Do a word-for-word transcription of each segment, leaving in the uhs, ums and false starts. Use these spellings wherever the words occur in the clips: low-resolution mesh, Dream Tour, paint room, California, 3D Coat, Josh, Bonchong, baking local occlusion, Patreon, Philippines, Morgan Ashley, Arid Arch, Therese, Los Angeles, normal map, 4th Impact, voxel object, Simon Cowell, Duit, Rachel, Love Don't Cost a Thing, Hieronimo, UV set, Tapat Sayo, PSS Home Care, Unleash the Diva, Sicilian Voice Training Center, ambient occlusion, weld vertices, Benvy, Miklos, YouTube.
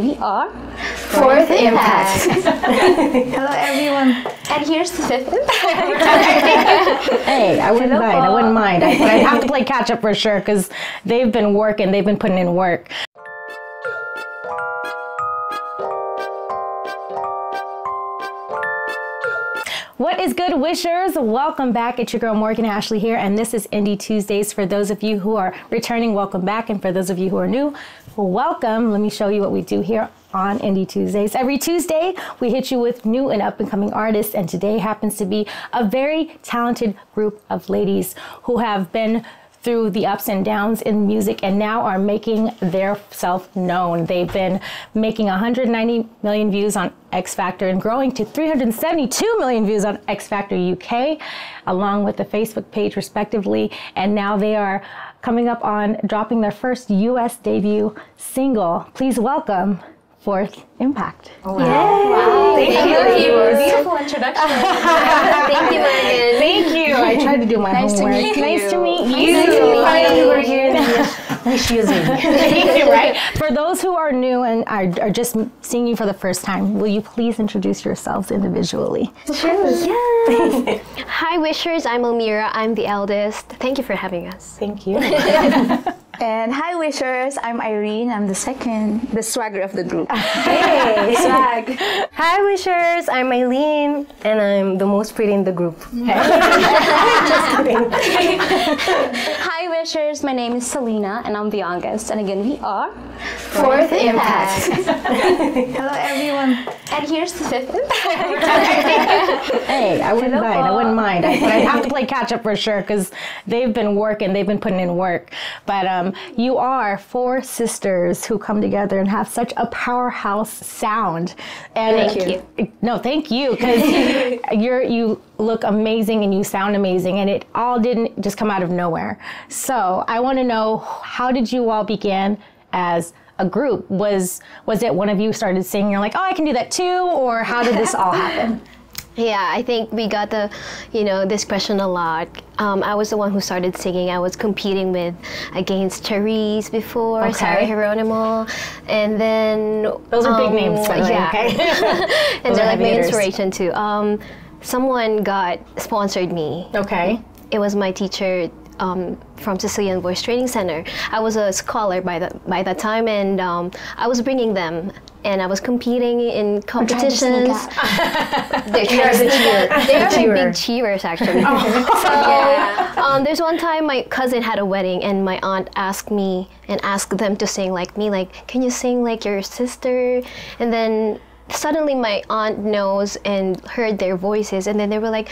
We are fourth Impact. Hello, everyone. And here's the fifth Impact. Hey, I wouldn't Hello. mind. I wouldn't mind. I, but I have to play catch up for sure because they've been working. They've been putting in work. What is good, wishers? Welcome back. It's your girl Morgan Ashley here, and this is Indie Tuesdays. For those of you who are returning, welcome back. And for those of you who are new, welcome. Let me show you what we do here on Indie Tuesdays. Every Tuesday, we hit you with new and up-and-coming artists, and today happens to be a very talented group of ladies who have been through the ups and downs in music and now are making their self known. They've been making one hundred ninety million views on X Factor and growing to three hundred seventy-two million views on X Factor U K, along with the Facebook page respectively. And now they are coming up on dropping their first U S debut single. Please welcome fourth Impact. Oh, wow. Yay. Wow. Thank, Thank you. you. Beautiful introduction. Thank you, Morgan. Thank you. I tried to do my nice homework. To nice, you. To meet nice you. Nice to meet you. Finally, we're here. Excuse me. Right? For those who are new and are, are just seeing you for the first time, will you please introduce yourselves individually? Sure. Yes. Hi, Wishers. I'm Almira. I'm the eldest. Thank you for having us. Thank you. And hi, Wishers. I'm Irene. I'm the second, the swagger of the group. Hey, swag. Hi, Wishers. I'm Eileen, and I'm the most pretty in the group. Just kidding. Hi, Wishers. My name is Selena, and I'm the youngest. And again, we are fourth Impact. Impact. Hello, everyone. And here's the fifth Impact. Hey, I wouldn't Hello. mind. I wouldn't mind. I, but I have to play catch up for sure because they've been working. They've been putting in work. But um. You are four sisters who come together and have such a powerhouse sound. And thank you. No, thank you, because you're you look amazing and you sound amazing, and it all didn't just come out of nowhere. So I want to know, how did you all begin as a group? Was was it one of you started singing? You're like, oh, I can do that too, or how did this all happen? Yeah, I think we got the, you know, this question a lot. Um, I was the one who started singing. I was competing with against Therese before, okay. Sarah Hieronimo, and then those um, are big names, by the way, yeah. Okay. And they're like my inspiration too. Um, someone got sponsored me. Okay. It was my teacher. Um, from Sicilian Voice Training Center. I was a scholar by the by that time, and um, I was bringing them, and I was competing in competitions. They're the big cheerers, actually. Oh. So, yeah. um, there's one time my cousin had a wedding, and my aunt asked me and asked them to sing like me, like, can you sing like your sister? And then suddenly my aunt knows and heard their voices, and then they were like,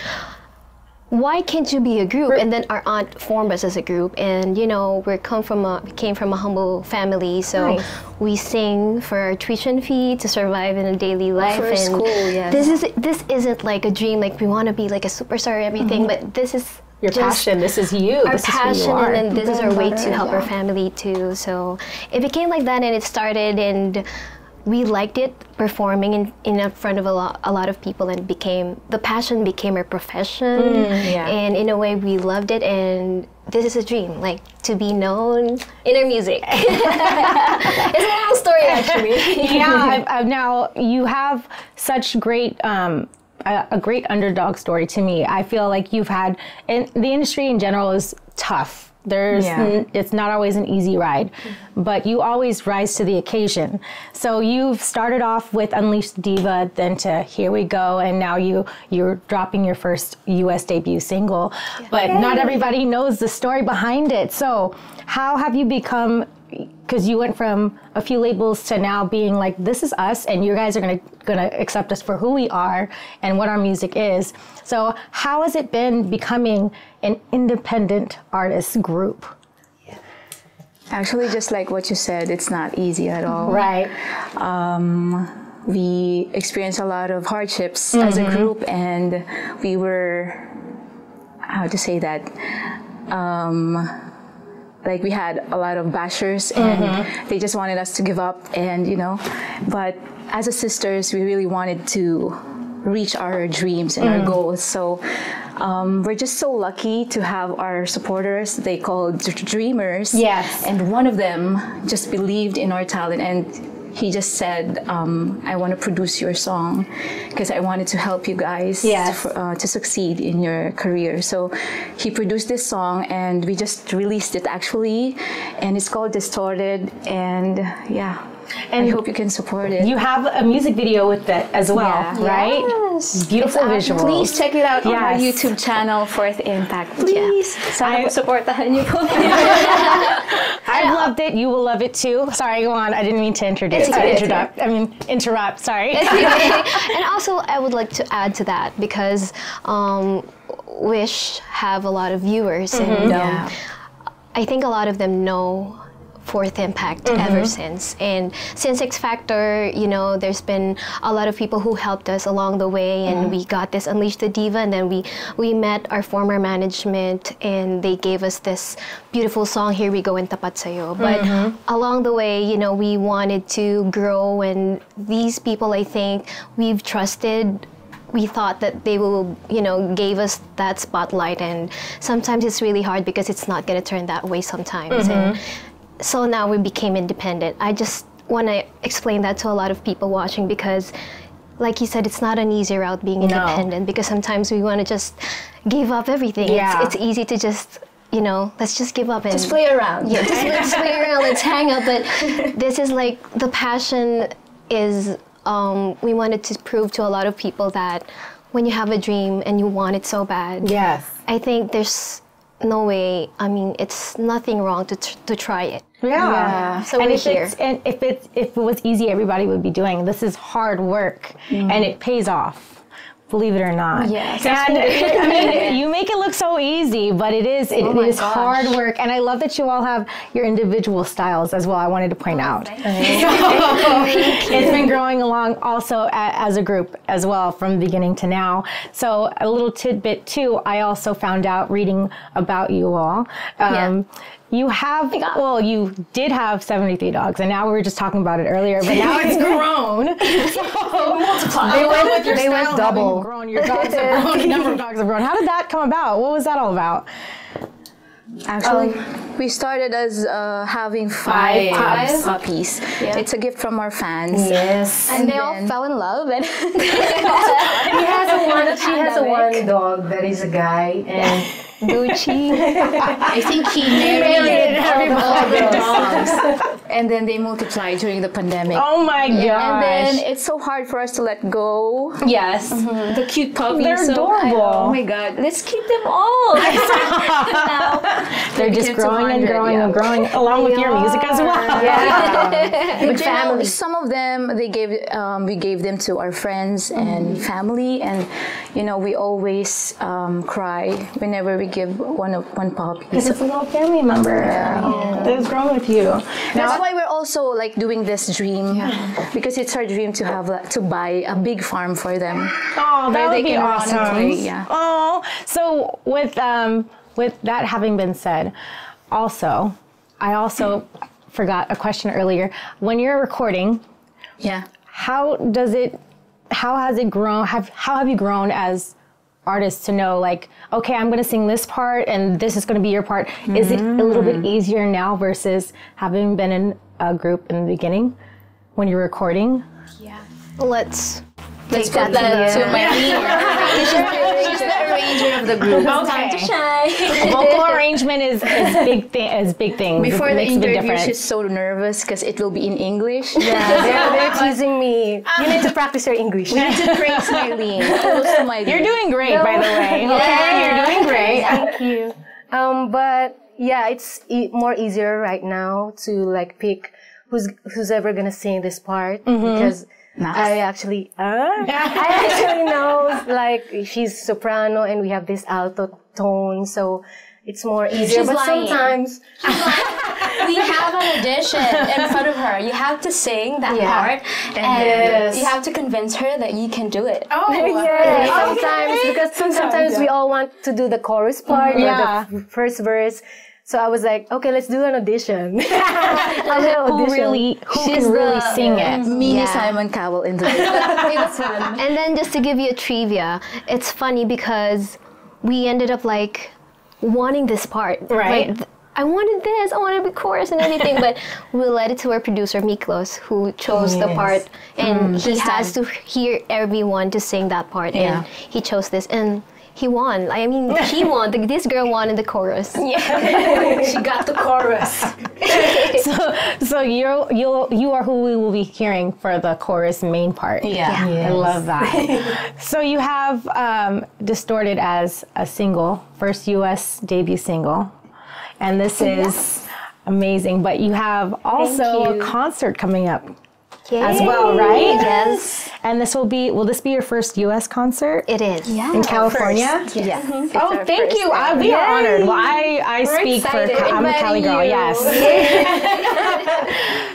why can't you be a group? And then our aunt formed us as a group, and you know, we come from a we came from a humble family, so nice. We sing for our tuition fee to survive in a daily life. For and school, yes. This is this isn't like a dream, like we want to be like a superstar or everything, mm-hmm. but this is your passion. This is you. Our this passion, is who you are. And then this is our way to help yeah. our family too. So it became like that, and it started, and we liked it, performing in, in front of a lot, a lot of people, and became, the passion became a profession. Mm, yeah. And in a way, we loved it, and this is a dream, like, to be known in our music. It's a long story, actually. Yeah, I've, I've now, you have such great, um, a, a great underdog story to me. I feel like you've had, and the industry in general is tough. There's, yeah. n it's not always an easy ride, mm-hmm. but you always rise to the occasion. So you've started off with Unleash the Diva, then to Here We Go, and now you, you're dropping your first U S debut single. Yeah. But Yay. Not everybody knows the story behind it. So how have you become, because you went from a few labels to now being like, this is us, and you guys are gonna, gonna accept us for who we are and what our music is. So how has it been becoming an independent artist group? Actually, just like what you said, it's not easy at all. Right. Um, we experienced a lot of hardships mm-hmm. as a group, and we were, how to say that, um, like we had a lot of bashers and mm-hmm. they just wanted us to give up, and you know, but as a sisters, we really wanted to reach our dreams and mm. our goals. So um, we're just so lucky to have our supporters, they called dreamers. Yes. And one of them just believed in our talent and he just said, um, I want to produce your song because I wanted to help you guys yes. to, uh, to succeed in your career. So he produced this song and we just released it actually, and it's called Distorted, and yeah. And I hope you can support it. You have a music video with it as well, yeah. right? Yes. Beautiful it's visual. Out. Please check it out yes. on our YouTube channel, fourth impact. Please. Yeah. So I support that. I've loved it. You will love it too. Sorry, go on. I didn't mean to introduce. Okay. Interrupt. I mean, interrupt. Sorry. It's okay. And also, I would like to add to that because um, Wish have a lot of viewers, mm-hmm. and um, yeah. I think a lot of them know fourth impact mm-hmm. ever since. And since X Factor, you know, there's been a lot of people who helped us along the way, and mm-hmm. we got this Unleash the Diva, and then we, we met our former management and they gave us this beautiful song, Here We Go, in Tapat Sayo. But mm-hmm. along the way, you know, we wanted to grow, and these people, I think, we've trusted. We thought that they will, you know, gave us that spotlight, and sometimes it's really hard because it's not going to turn that way sometimes. Mm-hmm. And so now we became independent. I just want to explain that to a lot of people watching because, like you said, it's not an easy route being independent, no. because sometimes we want to just give up everything. Yeah. It's, it's easy to just, you know, let's just give up and just play around. Yeah, just let's play around, let's hang out. But this is like, the passion is, um, we wanted to prove to a lot of people that when you have a dream and you want it so bad, yes. I think there's no way, I mean, it's nothing wrong to, tr to try it. Yeah. yeah. So and we're if here. It's, and if it's if it was easy, everybody would be doing. This is hard work, mm. and it pays off, believe it or not. Yes. And I mean, you make it look so easy, but it is it, oh it is gosh. hard work. And I love that you all have your individual styles as well. I wanted to point oh, out. It's been growing along also as a group as well from beginning to now. So a little tidbit too. I also found out reading about you all. Um, yeah. You have, well, you did have seventy-three dogs, and now we were just talking about it earlier, but now it's grown. So multiplied. They went, with your they went double. Grown. Your dogs have grown, the number of dogs have grown. How did that come about? What was that all about? Actually, um, we started as uh, having five, five puppies. Yeah. It's a gift from our fans. Yes. And, and they all fell in love. And he has a one, she has a one dog that is a guy. And Gucci. I think he married all the dogs. And then they multiplied during the pandemic. Oh my gosh. And then it's so hard for us to let go. Yes. Mm-hmm. The cute puppies. They're so adorable. I, oh my God. Let's keep them all. now, They're just growing and growing yeah. and growing along with yeah. your music as well. Yeah. With family. Some of them, they gave, um, we gave them to our friends mm-hmm. and family. And, you know, we always um, cry whenever we give one of one puppy. Because it's a little family member. Yeah. Yeah. That's wrong with you. Now, that's why we're also like doing this dream, yeah. because it's our dream to have a, to buy a big farm for them. Oh, that would be awesome. Play, yeah. Oh, so with um, with that having been said, also, I also forgot a question earlier. When you're recording, yeah, how does it? How has it grown? Have how have you grown as artists to know, like, okay, I'm going to sing this part and this is going to be your part. Mm-hmm. Is it a little bit easier now versus having been in a group in the beginning when you're recording? Yeah. Let's Let's take that, that to my ear. She's the arranger of the group. Okay. Time to shine. Vocal arrangement is is big thing. Is big thing. Before it the interview, she's so nervous because it will be in English. Yeah, they're, they're teasing me. You need to practice your English. We need to praise Mylene. You're doing great, no. by the way. Okay, yeah. You're doing great. Thank you. Um, but yeah, it's e more easier right now to like pick who's who's ever gonna sing this part mm-hmm. because. Nice. I actually, uh, I actually know, like, she's soprano and we have this alto tone, so it's more easier. She's but lying. sometimes we have an audition in front of her. You have to sing that yeah. part, and yes. you have to convince her that you can do it. Oh, yeah. Okay. Sometimes because sometimes we all want to do the chorus part mm-hmm. yeah. or the first verse. So I was like, okay, let's do an audition. Who really, who She's can really the, sing it? Mini yeah. Simon Cowell in the And then just to give you a trivia, it's funny because we ended up like wanting this part. Right. Like, I wanted this, I wanted to be chorus and everything, but we led it to our producer, Miklos, who chose yes. the part, and mm, he has time. to hear everyone to sing that part, yeah. and he chose this, and he won. I mean, she won. This girl won in the chorus. Yeah. She got the chorus. so so you're, you're, you are who we will be hearing for the chorus main part. Yeah. yeah. Yes. I love that. So you have um, Distorted as a single, first U S debut single. And this is yes. amazing. But you have also you. a concert coming up. Yay. As well, right? Yes. And this will be, will this be your first U S concert? It is. Yeah. In California? Yes. yes. Mm-hmm. Oh, thank you. I, we Yay. are honored. Well, I, I speak excited. for, I'm a Cali girl, you. yes.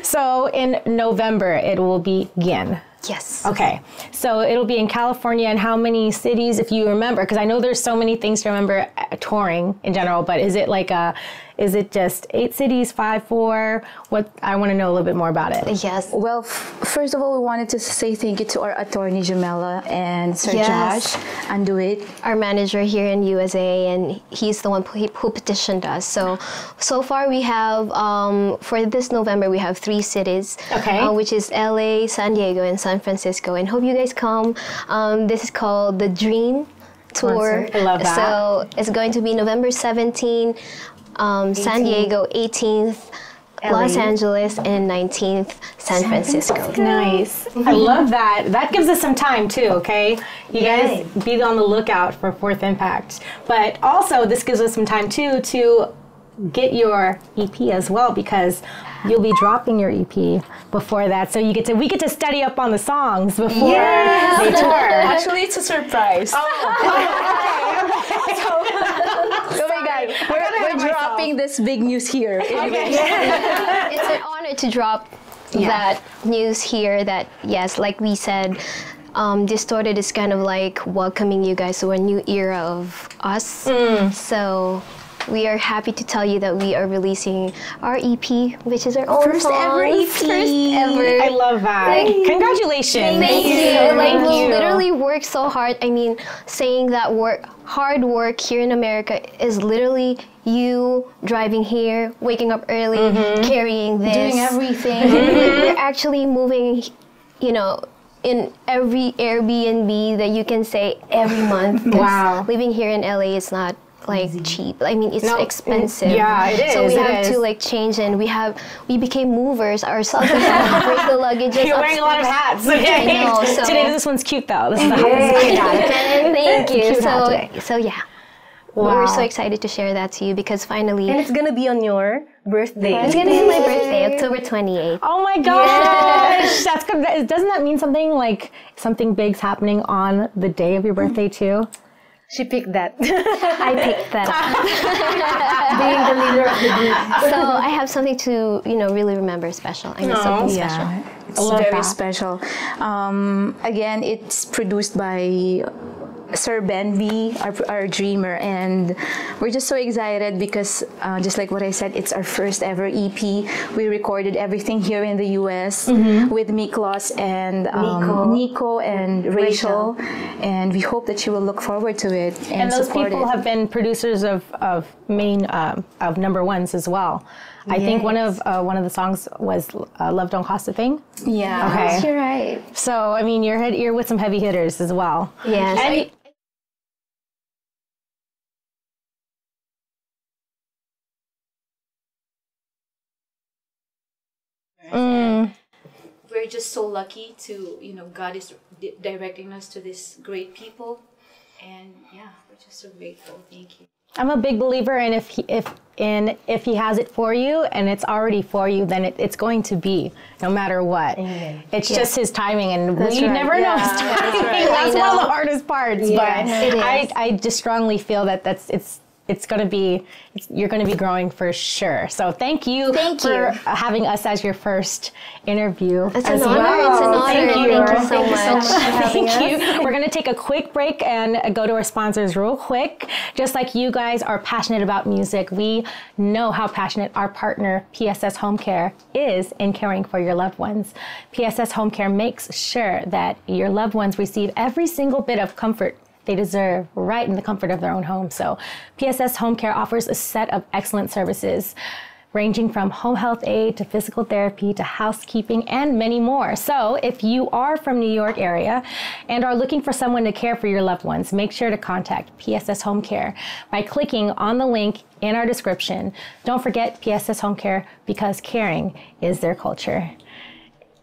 So in November, it will begin. Yes. Okay. So it'll be in California, and how many cities, if you remember? Because I know there's so many things to remember uh, touring in general, but is it like a, is it just eight cities, five, four? What, I want to know a little bit more about it. Yes. Well, f first of all, we wanted to say thank you to our attorney, Jamela, and Sir yes. Josh, and Duit. Our manager here in U S A, and he's the one who, who petitioned us. So, so far we have, um, for this November, we have three cities, okay. uh, which is L A, San Diego, and San Francisco. And hope you guys come. Um, this is called the Dream Tour. I love that. So it's going to be November seventeenth, Um, San Diego, eighteenth, L A. Los Angeles, and nineteenth, San, San Francisco. Francisco. Nice. Mm-hmm. I love that. That gives us some time too, okay? You Yay. guys be on the lookout for fourth Impact. But also, this gives us some time too to get your E P as well, because you'll be dropping your E P before that, so you get to we get to study up on the songs before yes. they tour. Actually, it's a surprise. Oh, okay. So, oh my God, we're, we're dropping myself. this big news here. Okay. Yeah. It's an honor to drop yeah. that news here. That yes, like we said. Um, Distorted is kind of like welcoming you guys to a new era of us. Mm. So we are happy to tell you that we are releasing our E P, which is our own first song. ever E P. First ever. I love that. Thank Congratulations. Thank you. Thank like you. We literally worked so hard. I mean, saying that work, hard work here in America is literally you driving here, waking up early, mm-hmm. carrying this, doing everything. Mm-hmm. We're actually moving, you know, in every Airbnb that you can say every month. Wow. Living here in L A is not like Easy. cheap. I mean, it's no, expensive. Yeah, it is. So we it have is. to like change, and we have we became movers ourselves. We break the luggage. You're wearing upstairs. a lot of hats. Okay. I know. So today, this one's cute though. This is the hottest. Thank you. So, so yeah, wow. we're so excited to share that to you because finally, and it's gonna be on your birthday. It's gonna be my birthday, October twenty-eighth. Oh my gosh! Yes. That's good. Doesn't that mean something like something big's happening on the day of your birthday too? She picked that. I picked that. Being the leader of the group. So I have something to, you know, really remember special. I mean, Aww. something yeah. special. It's very that. special. Um, again, it's produced by Sir Benvy, our, our dreamer, and we're just so excited because uh, just like what I said, it's our first ever E P. We recorded everything here in the U S Mm-hmm. with Miklos and um, Nico. Nico and Rachel, Rachel, and we hope that you will look forward to it and, and those support people it. have been producers of of main uh, of number ones as well. I yes. think one of uh, one of the songs was uh, "Love Don't Cost a Thing." Yeah, okay, you're right. So I mean, you're head you're with some heavy hitters as well. Yes. And, Mm. we're just so lucky to, you know, God is di directing us to this great people, and yeah, we're just so grateful. Thank you. I'm a big believer in if he, if in if he has it for you and it's already for you, then it, it's going to be no matter what. Mm. It's yes. just his timing, and that's we right. never yeah. know his timing. That's, right. that's one of the hardest parts. Yeah. But I I just strongly feel that that's it's. It's going to be, it's, you're going to be growing for sure. So thank you thank for you. having us as your first interview. It's as an honor. Well. It's an honor. Thank you, thank you so thank much. You so much for thank you. Us. We're going to take a quick break and go to our sponsors real quick. Just like you guys are passionate about music, we know how passionate our partner P S S Home Care is in caring for your loved ones. P S S Home Care makes sure that your loved ones receive every single bit of comfort they deserve right in the comfort of their own home. So P S S Home Care offers a set of excellent services ranging from home health aid to physical therapy to housekeeping and many more. So if you are from New York area and are looking for someone to care for your loved ones, make sure to contact P S S Home Care by clicking on the link in our description. Don't forget P S S Home Care, because caring is their culture.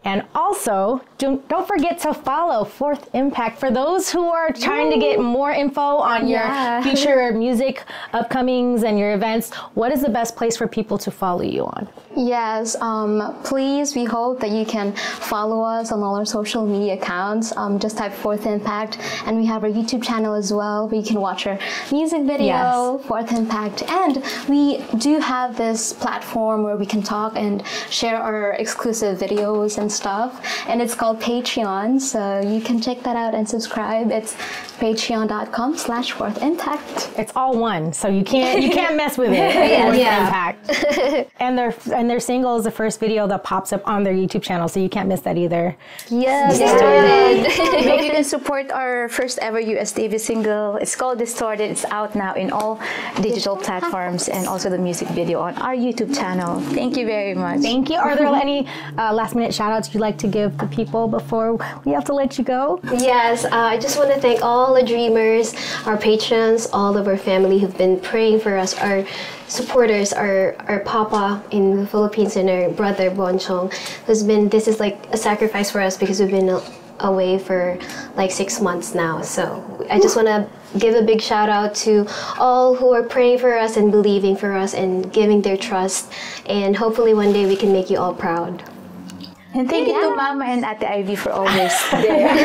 And also, do, don't forget to follow fourth Impact for those who are trying Yay. to get more info on yeah. your future music upcomings and your events. What is the best place for people to follow you on? Yes, um, please, we hope that you can follow us on all our social media accounts. Um, just type fourth Impact, and we have our YouTube channel as well, where you can watch our music video, yes. fourth Impact. And we do have this platform where we can talk and share our exclusive videos and stuff, and it's called Patreon, so you can check that out and subscribe. It's patreon dot com slash fourth impact. It's all one, so you can't you can't mess with it. Yeah, yeah. Impact. And their and their single is the first video that pops up on their YouTube channel, so you can't miss that either. Yes, Distorted. Maybe you can support our first ever U S debut single. It's called Distorted. It's out now in all digital platforms and also the music video on our YouTube channel. Thank you very much. Thank you. Are there any uh, last minute shout outs you'd like to give to people before we have to let you go? Yes, uh, I just want to thank all all the dreamers, our patrons, all of our family who've been praying for us, our supporters, our, our papa in the Philippines and our brother Bonchong, who's been, this is like a sacrifice for us because we've been away for like six months now. So I just want to give a big shout out to all who are praying for us and believing for us and giving their trust, and hopefully one day we can make you all proud. And thank yeah. you to Mama and Ate Ivy for always there.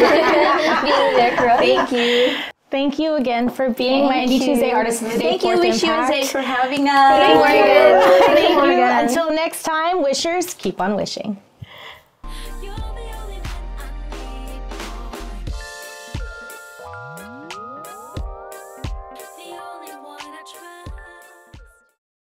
Being there, girl. Thank you. Thank you again for being thank my Indie Tuesday artist of the day. Thank you, Wish Tuesday, for having us. Thank, thank you. Thank you. Until next time, wishers, keep on wishing.